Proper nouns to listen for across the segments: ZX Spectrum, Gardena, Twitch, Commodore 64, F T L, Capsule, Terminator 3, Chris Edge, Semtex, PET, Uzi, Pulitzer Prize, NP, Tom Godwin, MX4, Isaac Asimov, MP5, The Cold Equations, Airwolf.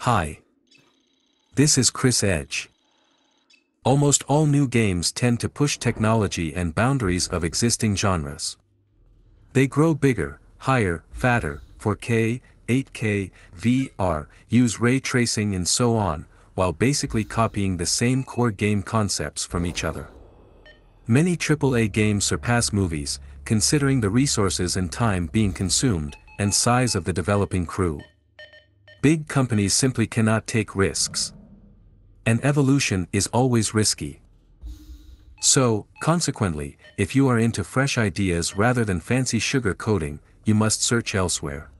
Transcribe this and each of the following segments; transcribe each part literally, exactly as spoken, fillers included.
Hi. This is Chris Edge. Almost all new games tend to push technology and boundaries of existing genres. They grow bigger, higher, fatter, four K, eight K, V R, use ray tracing and so on, while basically copying the same core game concepts from each other. Many triple A games surpass movies, considering the resources and time being consumed, and size of the developing crew. Big companies simply cannot take risks. And evolution is always risky. So, consequently, if you are into fresh ideas rather than fancy sugar coating, you must search elsewhere.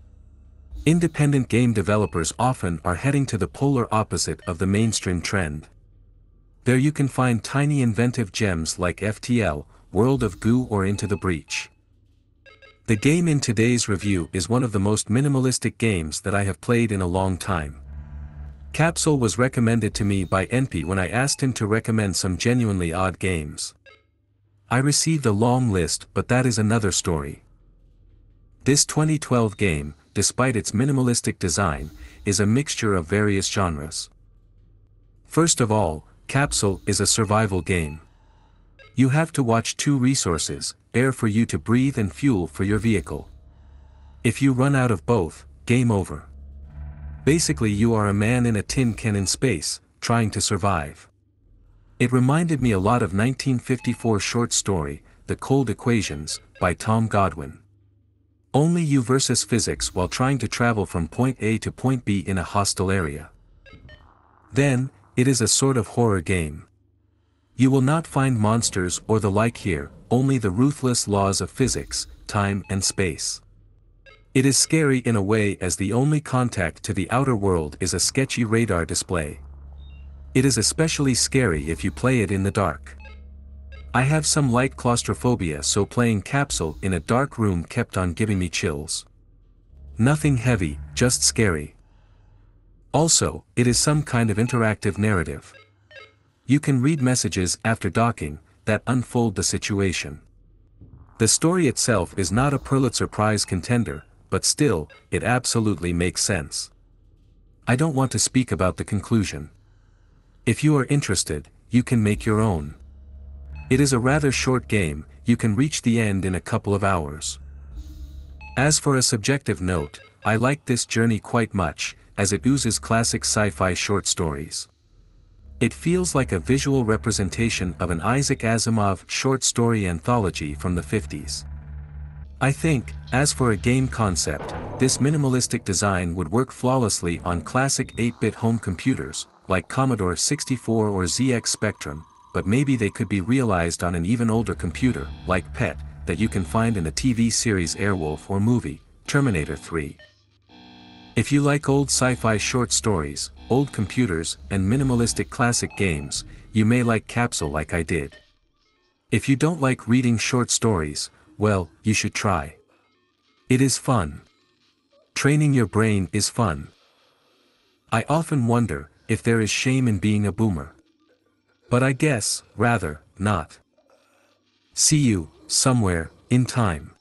Independent game developers often are heading to the polar opposite of the mainstream trend. There you can find tiny inventive gems like F T L, World of Goo or Into the Breach. The game in today's review is one of the most minimalistic games that I have played in a long time. Capsule was recommended to me by N P when I asked him to recommend some genuinely odd games. I received a long list, but that is another story. This twenty twelve game, despite its minimalistic design, is a mixture of various genres. First of all, Capsule is a survival game. You have to watch two resources, air for you to breathe and fuel for your vehicle. If you run out of both, game over. Basically you are a man in a tin can in space, trying to survive. It reminded me a lot of nineteen fifty-four short story, The Cold Equations, by Tom Godwin. Only you versus physics while trying to travel from point A to point B in a hostile area. Then, it is a sort of horror game. You will not find monsters or the like here, only the ruthless laws of physics, time and space. It is scary in a way as the only contact to the outer world is a sketchy radar display. It is especially scary if you play it in the dark. I have some light claustrophobia, so playing Capsule in a dark room kept on giving me chills. Nothing heavy, just scary. Also, it is some kind of interactive narrative. You can read messages after docking that unfold the situation. The story itself is not a Pulitzer Prize contender, but still, it absolutely makes sense. I don't want to speak about the conclusion. If you are interested, you can make your own. It is a rather short game, you can reach the end in a couple of hours. As for a subjective note, I like this journey quite much, as it oozes classic sci-fi short stories. It feels like a visual representation of an Isaac Asimov short story anthology from the fifties. I think, as for a game concept, this minimalistic design would work flawlessly on classic eight bit home computers, like Commodore sixty-four or Z X Spectrum, but maybe they could be realized on an even older computer, like P E T, that you can find in the T V series Airwolf or movie, Terminator three. If you like old sci-fi short stories, old computers, and minimalistic classic games, you may like Capsule like I did. If you don't like reading short stories, well, you should try. It is fun. Training your brain is fun. I often wonder if there is shame in being a boomer. But I guess, rather, not. See you, somewhere, in time.